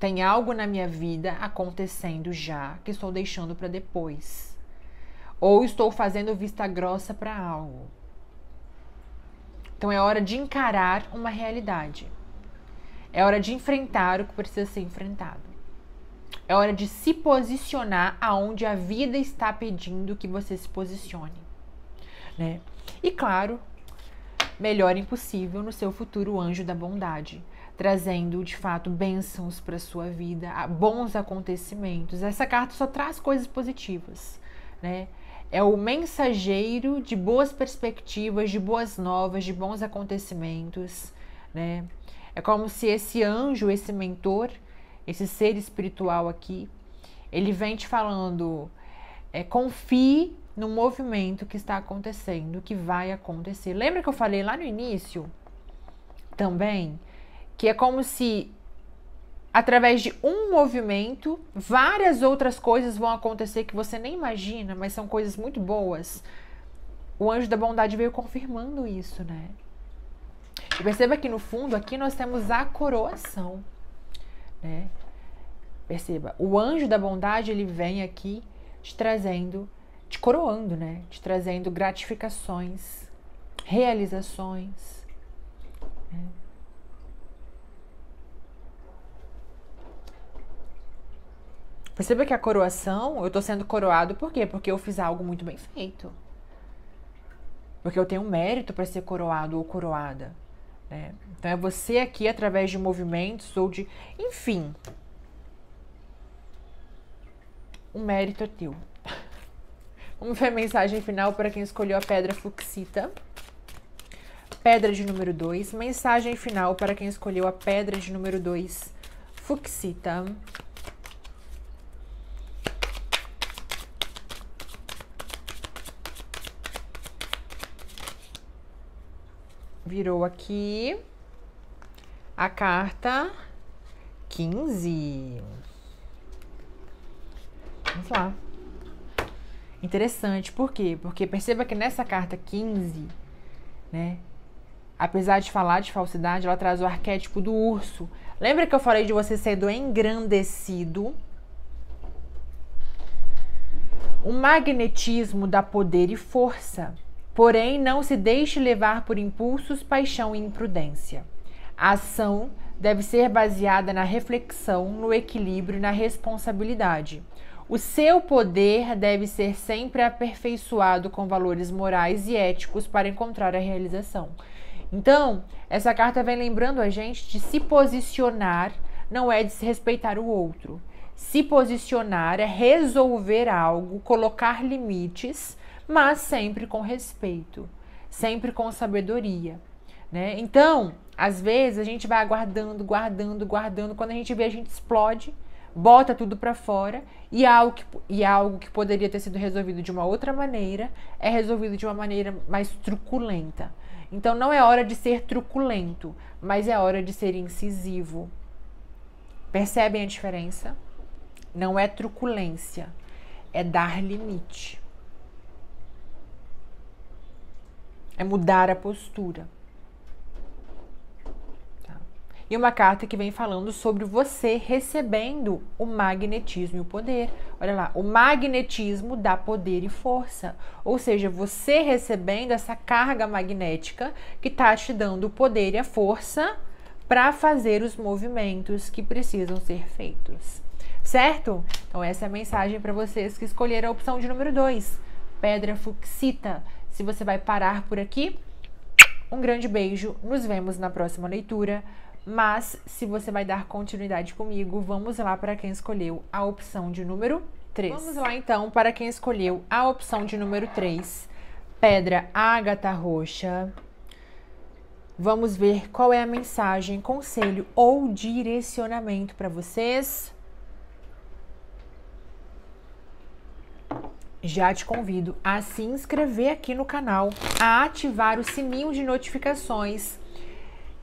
Tem algo na minha vida acontecendo já, que estou deixando para depois. Ou estou fazendo vista grossa para algo. Então é hora de encarar uma realidade. É hora de enfrentar o que precisa ser enfrentado. É hora de se posicionar aonde a vida está pedindo que você se posicione, né? E claro, melhor impossível no seu futuro anjo da bondade, trazendo de fato bênçãos para sua vida, bons acontecimentos. Essa carta só traz coisas positivas, né? é o mensageiro de boas perspectivas, de boas novas, de bons acontecimentos, né? É como se esse anjo, esse mentor, esse ser espiritual aqui, ele vem te falando, confie no movimento que está acontecendo, que vai acontecer. Lembra que eu falei lá no início também, que é como se através de um movimento, várias outras coisas vão acontecer que você nem imagina, mas são coisas muito boas. O anjo da bondade veio confirmando isso, né? E perceba que no fundo, aqui nós temos a coroação, né? Perceba, o anjo da bondade, ele vem aqui te trazendo, te coroando, né? Te trazendo gratificações, realizações, né? Perceba que a coroação, eu estou sendo coroado por quê? Porque eu fiz algo muito bem feito. Porque eu tenho um mérito para ser coroado ou coroada, né? Então é você aqui, através de movimentos ou de... enfim. O mérito é teu. Vamos ver a mensagem final para quem escolheu a pedra Fucsita. Pedra de número 2. Mensagem final para quem escolheu a pedra de número 2. Fucsita. Virou aqui a carta 15. Vamos lá. Interessante, por quê? Porque perceba que nessa carta 15, né? Apesar de falar de falsidade, ela traz o arquétipo do urso. Lembra que eu falei de você sendo engrandecido? O magnetismo dá poder e força. Porém, não se deixe levar por impulsos, paixão e imprudência. A ação deve ser baseada na reflexão, no equilíbrio e na responsabilidade. O seu poder deve ser sempre aperfeiçoado com valores morais e éticos para encontrar a realização. Então, essa carta vem lembrando a gente de se posicionar, não é desrespeitar o outro. Se posicionar é resolver algo, colocar limites, mas sempre com respeito, sempre com sabedoria, né? Então, às vezes a gente vai aguardando, guardando, quando a gente vê, a gente explode, bota tudo pra fora, e algo que poderia ter sido resolvido de uma outra maneira, é resolvido de uma maneira mais truculenta. Então, não é hora de ser truculento, mas é hora de ser incisivo. Percebem a diferença? Não é truculência, é dar limite. É mudar a postura. Tá. E uma carta que vem falando sobre você recebendo o magnetismo e o poder. Olha lá, o magnetismo dá poder e força. Ou seja, você recebendo essa carga magnética que está te dando o poder e a força para fazer os movimentos que precisam ser feitos. Certo? Então essa é a mensagem para vocês que escolheram a opção de número 2. Pedra Fucsita. Se você vai parar por aqui, um grande beijo, nos vemos na próxima leitura, mas se você vai dar continuidade comigo, vamos lá para quem escolheu a opção de número 3. Vamos lá então para quem escolheu a opção de número 3, Pedra Ágata Roxa. Vamos ver qual é a mensagem, conselho ou direcionamento para vocês. Já te convido a se inscrever aqui no canal, a ativar o sininho de notificações.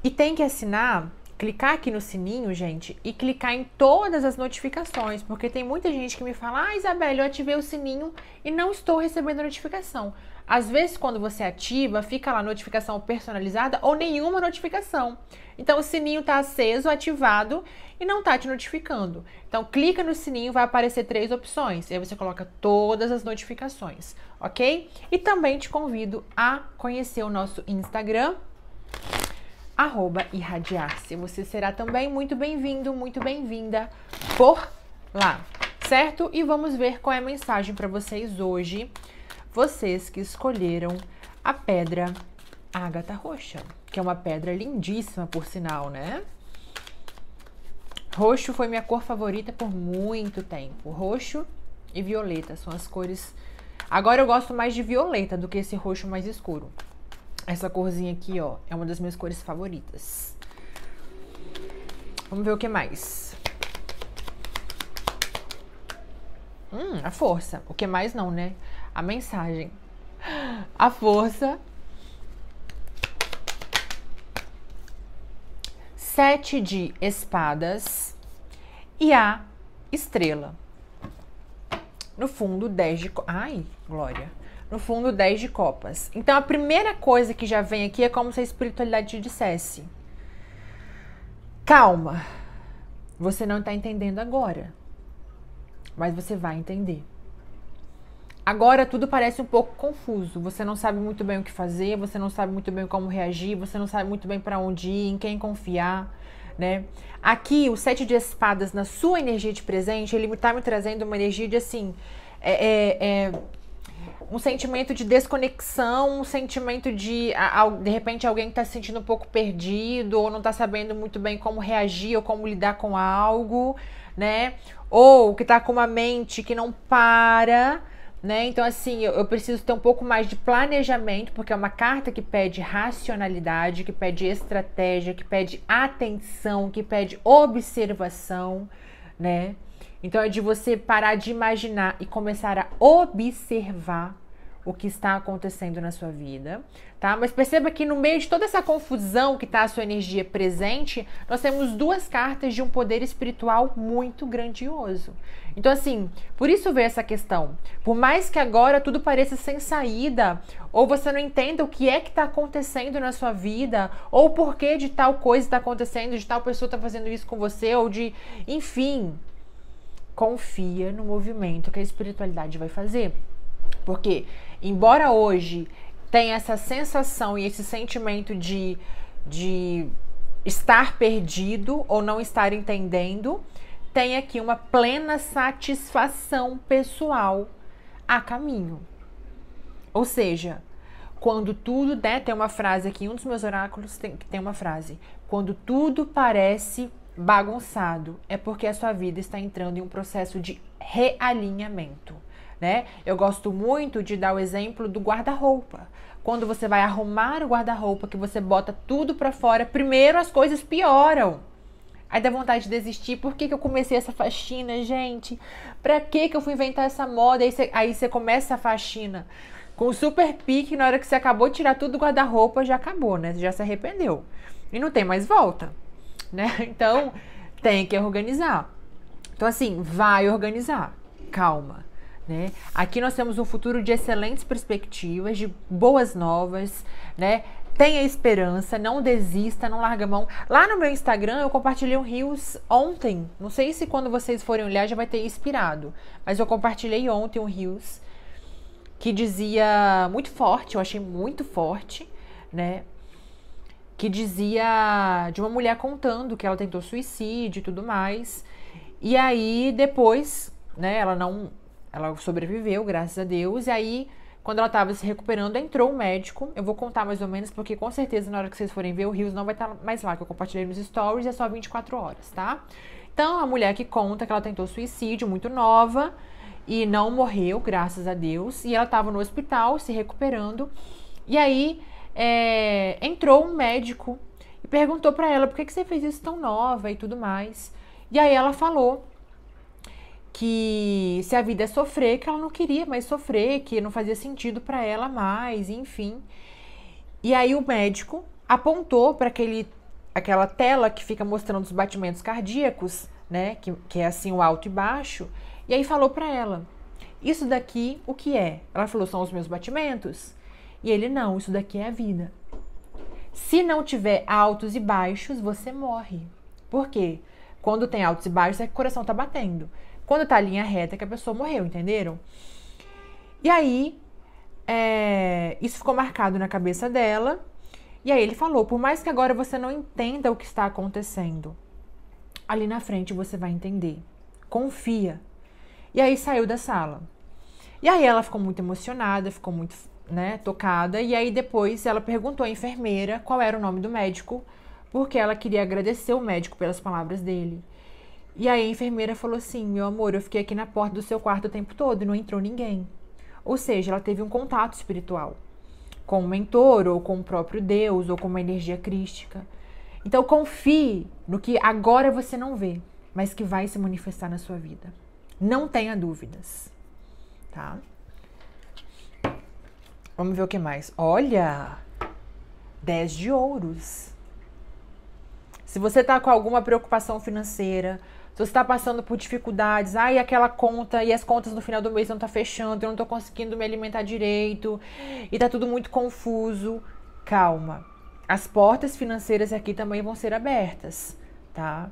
E tem que assinar, clicar aqui no sininho, gente, e clicar em todas as notificações, porque tem muita gente que me fala, ah, Isabel, eu ativei o sininho e não estou recebendo notificação. Às vezes, quando você ativa, fica lá notificação personalizada ou nenhuma notificação. Então, o sininho tá aceso, ativado e não tá te notificando. Então, clica no sininho, vai aparecer 3 opções. E aí você coloca todas as notificações, ok? E também te convido a conhecer o nosso Instagram, @irradiar-se. Você será também muito bem-vindo, muito bem-vinda por lá, certo? E vamos ver qual é a mensagem para vocês hoje. Vocês que escolheram a pedra Ágata Roxa, que é uma pedra lindíssima, por sinal, né? Roxo foi minha cor favorita por muito tempo. Roxo e violeta são as cores Agora eu gosto mais de violeta do que esse roxo mais escuro. Essa corzinha aqui, ó, é uma das minhas cores favoritas. Vamos ver o que mais. A força. O que mais não, né? A mensagem. A força. 7 de espadas e a estrela. No fundo, 10 de... Ai, glória. No fundo, 10 de copas. Então, a primeira coisa que já vem aqui é como se a espiritualidade te dissesse. Calma. Você não tá entendendo agora. Mas você vai entender. Agora tudo parece um pouco confuso, você não sabe muito bem o que fazer, você não sabe muito bem como reagir, você não sabe muito bem para onde ir, em quem confiar, né? Aqui, o 7 de espadas na sua energia de presente, ele tá me trazendo uma energia de, assim, um sentimento de desconexão, um sentimento de repente, alguém que tá se sentindo um pouco perdido, ou não tá sabendo muito bem como reagir, ou como lidar com algo, né? Ou que tá com uma mente que não para... Né? Então, assim, eu preciso ter um pouco mais de planejamento, porque é uma carta que pede racionalidade, que pede estratégia, que pede atenção, que pede observação, né? Então, é de você parar de imaginar e começar a observar o que está acontecendo na sua vida, tá? Mas perceba que no meio de toda essa confusão que está a sua energia presente, nós temos duas cartas de um poder espiritual muito grandioso. Então, assim, por isso veio essa questão. Por mais que agora tudo pareça sem saída, ou você não entenda o que é que está acontecendo na sua vida, ou o porquê de tal coisa está acontecendo, de tal pessoa está fazendo isso com você, ou de... Enfim, confia no movimento que a espiritualidade vai fazer. Porque, embora hoje tenha essa sensação e esse sentimento de estar perdido ou não estar entendendo, tem aqui uma plena satisfação pessoal a caminho. Ou seja, quando tudo, né, tem uma frase aqui, um dos meus oráculos tem uma frase, quando tudo parece bagunçado, é porque a sua vida está entrando em um processo de realinhamento. Né? Eu gosto muito de dar o exemplo do guarda-roupa. Quando você vai arrumar o guarda-roupa, que você bota tudo pra fora, primeiro as coisas pioram. Aí dá vontade de desistir. Por que que eu comecei essa faxina, gente? Pra que que eu fui inventar essa moda? Aí você começa a faxina com super pique, na hora que você acabou de tirar tudo do guarda-roupa, já acabou, né? Você já se arrependeu. E não tem mais volta, né? Então, tem que organizar. Então, assim, vai organizar. Calma. Né? Aqui nós temos um futuro de excelentes perspectivas, de boas novas, né? Tenha esperança, não desista, não larga a mão. Lá no meu Instagram eu compartilhei um Reels ontem, não sei se quando vocês forem olhar já vai ter inspirado, mas eu compartilhei ontem um Reels que dizia muito forte, eu achei muito forte, né? Que dizia de uma mulher contando que ela tentou suicídio e tudo mais, e aí depois, né, ela sobreviveu, graças a Deus. E aí, quando ela estava se recuperando, entrou um médico. Eu vou contar mais ou menos, porque com certeza na hora que vocês forem ver, o Rios não vai estar mais lá, que eu compartilhei nos stories, é só 24 horas, tá? Então, a mulher que conta que ela tentou suicídio, muito nova, e não morreu, graças a Deus. E ela estava no hospital, se recuperando. E aí, entrou um médico e perguntou pra ela, por que que você fez isso tão nova e tudo mais? E aí, ela falou... que se a vida é sofrer, que ela não queria mais sofrer, que não fazia sentido para ela mais, enfim. E aí o médico apontou para aquela tela que fica mostrando os batimentos cardíacos, né, que é assim o alto e baixo, e aí falou para ela, isso daqui o que é? Ela falou, são os meus batimentos? E ele, não, isso daqui é a vida. Se não tiver altos e baixos, você morre. Por quê? Quando tem altos e baixos é que o coração tá batendo. Quando tá a linha reta, que a pessoa morreu, entenderam? E aí, isso ficou marcado na cabeça dela. E aí ele falou, por mais que agora você não entenda o que está acontecendo, ali na frente você vai entender. Confia. E aí saiu da sala. E aí ela ficou muito emocionada, ficou muito, né, tocada. E aí depois ela perguntou à enfermeira qual era o nome do médico, porque ela queria agradecer o médico pelas palavras dele. E aí a enfermeira falou assim, meu amor, eu fiquei aqui na porta do seu quarto o tempo todo e não entrou ninguém. Ou seja, ela teve um contato espiritual com um mentor, ou com o próprio Deus, ou com uma energia crística. Então confie no que agora você não vê, mas que vai se manifestar na sua vida. Não tenha dúvidas, tá? Vamos ver o que mais. Olha, 10 de ouros. Se você tá com alguma preocupação financeira, se você tá passando por dificuldades, ai, aquela conta, e as contas no final do mês não tá fechando, eu não tô conseguindo me alimentar direito, e tá tudo muito confuso, calma. As portas financeiras aqui também vão ser abertas, tá?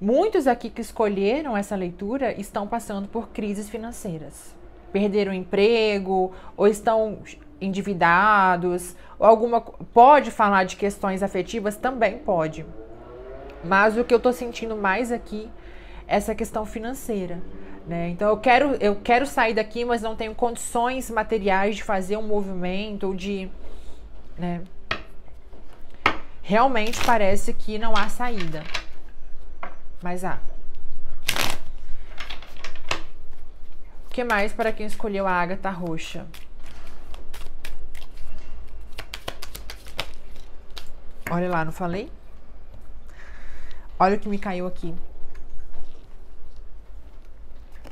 Muitos aqui que escolheram essa leitura estão passando por crises financeiras. Perderam o emprego, ou estão endividados, ou alguma... Pode falar de questões afetivas? Também pode. Mas o que eu tô sentindo mais aqui é essa questão financeira, né? Então eu quero sair daqui, mas não tenho condições materiais de fazer um movimento, ou de... né? Realmente parece que não há saída. Mas há. O que mais para quem escolheu a Ágata Roxa? Olha lá, não falei? Olha o que me caiu aqui.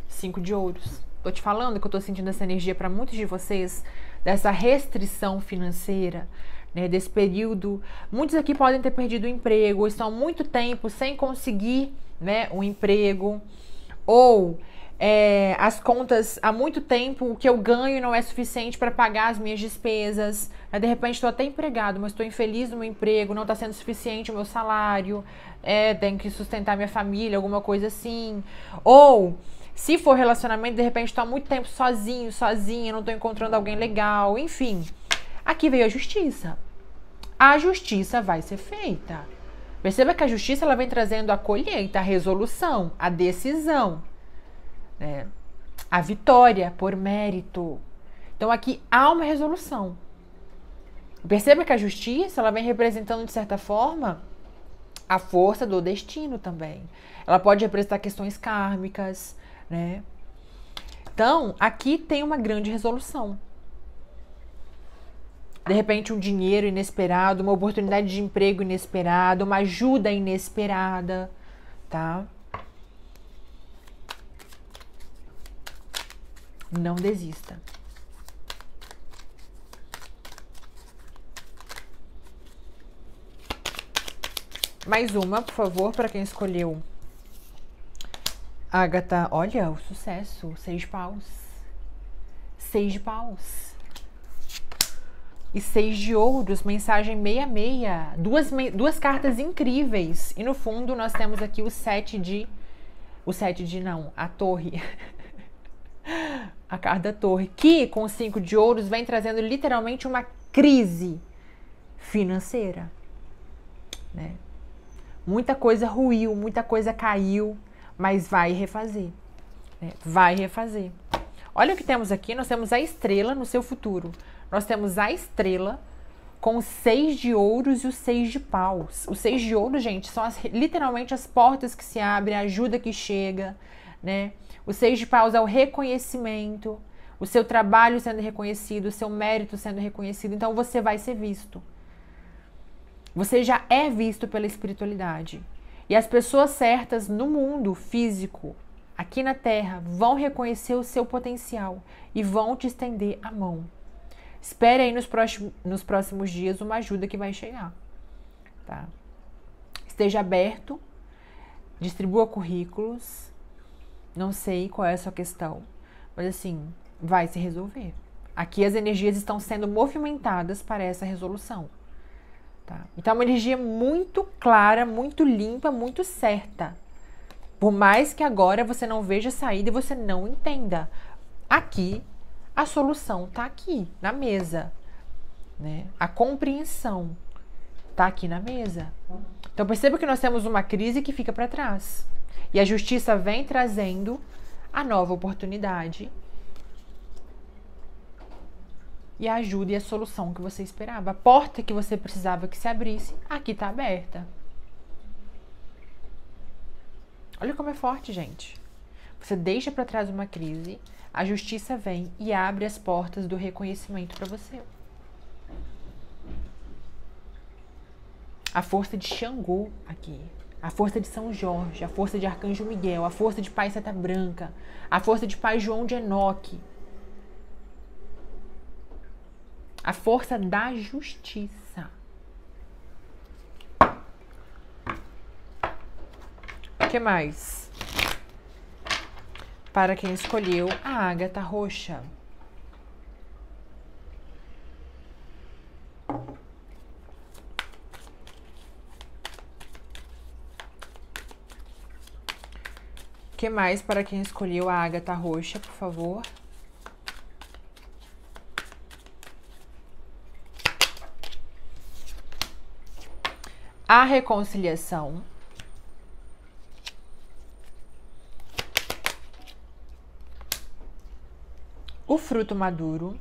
5 de ouros. Tô te falando que eu tô sentindo essa energia para muitos de vocês, dessa restrição financeira, né, desse período. Muitos aqui podem ter perdido o emprego, ou estão há muito tempo sem conseguir, né, um emprego, ou as contas, há muito tempo o que eu ganho não é suficiente para pagar as minhas despesas, né? De repente estou até empregado, mas estou infeliz no meu emprego, não está sendo suficiente o meu salário, tenho que sustentar minha família, alguma coisa assim. Ou, se for relacionamento, de repente estou há muito tempo sozinho, sozinha, não estou encontrando alguém legal, enfim. Aqui veio a justiça. A justiça vai ser feita. Perceba que a justiça, ela vem trazendo a colheita, a resolução, a decisão, né? A vitória por mérito. Então aqui há uma resolução. Perceba que a justiça, ela vem representando de certa forma a força do destino também. Ela pode representar questões kármicas, né? Então aqui tem uma grande resolução. De repente, um dinheiro inesperado, uma oportunidade de emprego inesperada, uma ajuda inesperada, tá? Não desista. Mais uma, por favor, para quem escolheu. Ágata, olha o sucesso, 6 de paus. 6 de paus. E 6 de ouros, mensagem 66. Duas cartas incríveis. E no fundo nós temos aqui o 7 de... O 7 de não, a torre. A carta torre. Que com 5 de ouros vem trazendo literalmente uma crise financeira, né? Muita coisa ruiu, muita coisa caiu, mas vai refazer, né? Vai refazer. Olha o que temos aqui. Nós temos a estrela no seu futuro. Nós temos a estrela com 6 de ouros e o 6 de paus. O 6 de ouros, gente, são literalmente as portas que se abrem, a ajuda que chega, né? O 6 de paus é o reconhecimento, o seu trabalho sendo reconhecido, o seu mérito sendo reconhecido. Então você vai ser visto. Você já é visto pela espiritualidade. E as pessoas certas no mundo físico, aqui na Terra, vão reconhecer o seu potencial e vão te estender a mão. Espere aí nos próximos dias uma ajuda que vai chegar, tá? Esteja aberto, distribua currículos, não sei qual é a sua questão, mas assim, vai se resolver. Aqui as energias estão sendo movimentadas para essa resolução, tá? Então é uma energia muito clara, muito limpa, muito certa. Por mais que agora você não veja saída e você não entenda, aqui a solução tá aqui na mesa, né? A compreensão tá aqui na mesa. Então perceba que nós temos uma crise que fica para trás. E a justiça vem trazendo a nova oportunidade e a ajuda e a solução que você esperava. A porta que você precisava que se abrisse, aqui tá aberta. Olha como é forte, gente. Você deixa para trás uma crise, A justiça vem e abre as portas do reconhecimento para você. A força de Xangô aqui, a força de São Jorge, a força de Arcanjo Miguel, a força de Pai Seta Branca, a força de Pai João de Enoque. A força da justiça. O que mais? Para quem escolheu a Ágata Roxa. O que mais para quem escolheu a Ágata Roxa, por favor? A reconciliação, o fruto maduro,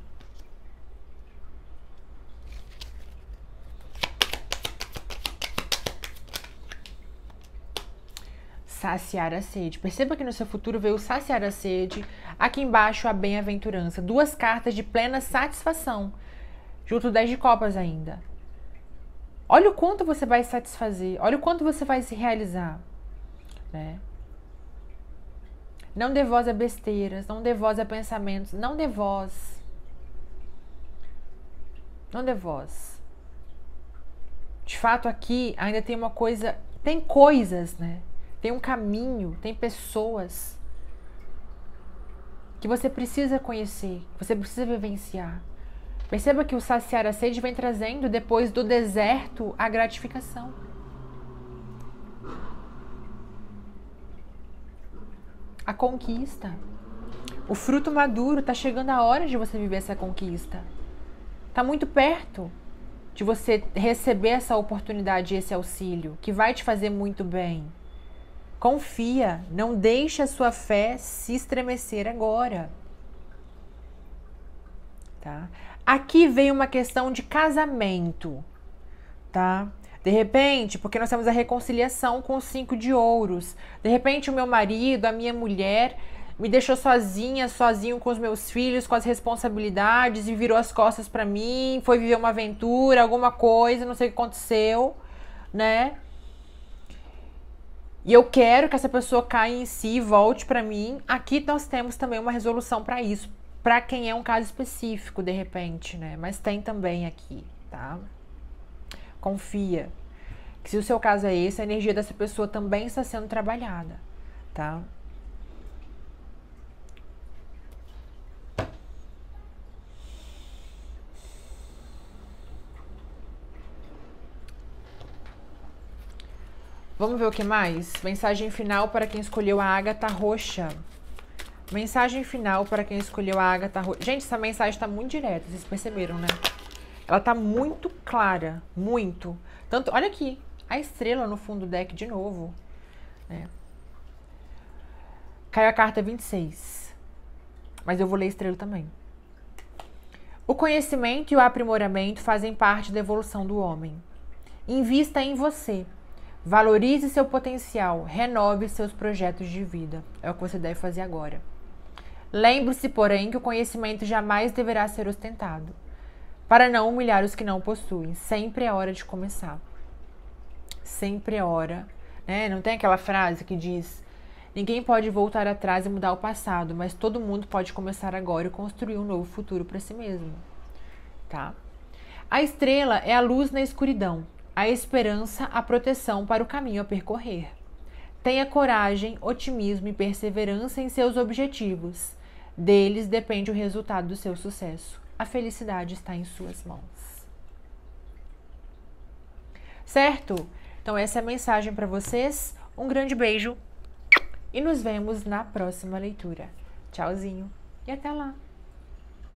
saciar a sede. Perceba que no seu futuro veio saciar a sede, aqui embaixo a bem-aventurança, duas cartas de plena satisfação, junto 10 de copas ainda. Olha o quanto você vai satisfazer. Olha o quanto você vai se realizar. Né? Não dê voz a besteiras. Não dê voz a pensamentos. Não dê voz. Não dê voz. De fato, aqui ainda tem uma coisa... Tem coisas, né? Tem um caminho. Tem pessoas. Que você precisa conhecer. Você precisa vivenciar. Perceba que o saciar a sede vem trazendo, depois do deserto, a gratificação. A conquista. O fruto maduro, está chegando a hora de você viver essa conquista. Está muito perto de você receber essa oportunidade, esse auxílio, que vai te fazer muito bem. Confia, não deixe a sua fé se estremecer agora. Tá? Aqui vem uma questão de casamento, tá? De repente, porque nós temos a reconciliação com o 5 de ouros. De repente o meu marido, a minha mulher, me deixou sozinha, sozinho com os meus filhos, com as responsabilidades e virou as costas pra mim, foi viver uma aventura, alguma coisa, não sei o que aconteceu, né? E eu quero que essa pessoa caia em si e volte pra mim. Aqui nós temos também uma resolução pra isso. Pra quem é um caso específico, de repente, né? Mas tem também aqui, tá? Confia que se o seu caso é esse, a energia dessa pessoa também está sendo trabalhada, tá? Vamos ver o que mais? Mensagem final para quem escolheu a Ágata Roxa. Mensagem final para quem escolheu a Ágata Roxa. Gente, essa mensagem tá muito direta, vocês perceberam, né? Ela tá muito clara, muito. Tanto, olha aqui, a estrela no fundo do deck de novo. Né? Caiu a carta 26. Mas eu vou ler a estrela também. O conhecimento e o aprimoramento fazem parte da evolução do homem. Invista em você. Valorize seu potencial. Renove seus projetos de vida. É o que você deve fazer agora. Lembre-se, porém, que o conhecimento jamais deverá ser ostentado, para não humilhar os que não possuem. Sempre é hora de começar. Sempre é hora, né? Não tem aquela frase que diz: ninguém pode voltar atrás e mudar o passado, mas todo mundo pode começar agora e construir um novo futuro para si mesmo. Tá? A estrela é a luz na escuridão, a esperança, a proteção para o caminho a percorrer. Tenha coragem, otimismo e perseverança em seus objetivos. Deles depende o resultado do seu sucesso. A felicidade está em suas mãos. Certo? Então essa é a mensagem para vocês. Um grande beijo e nos vemos na próxima leitura. Tchauzinho e até lá!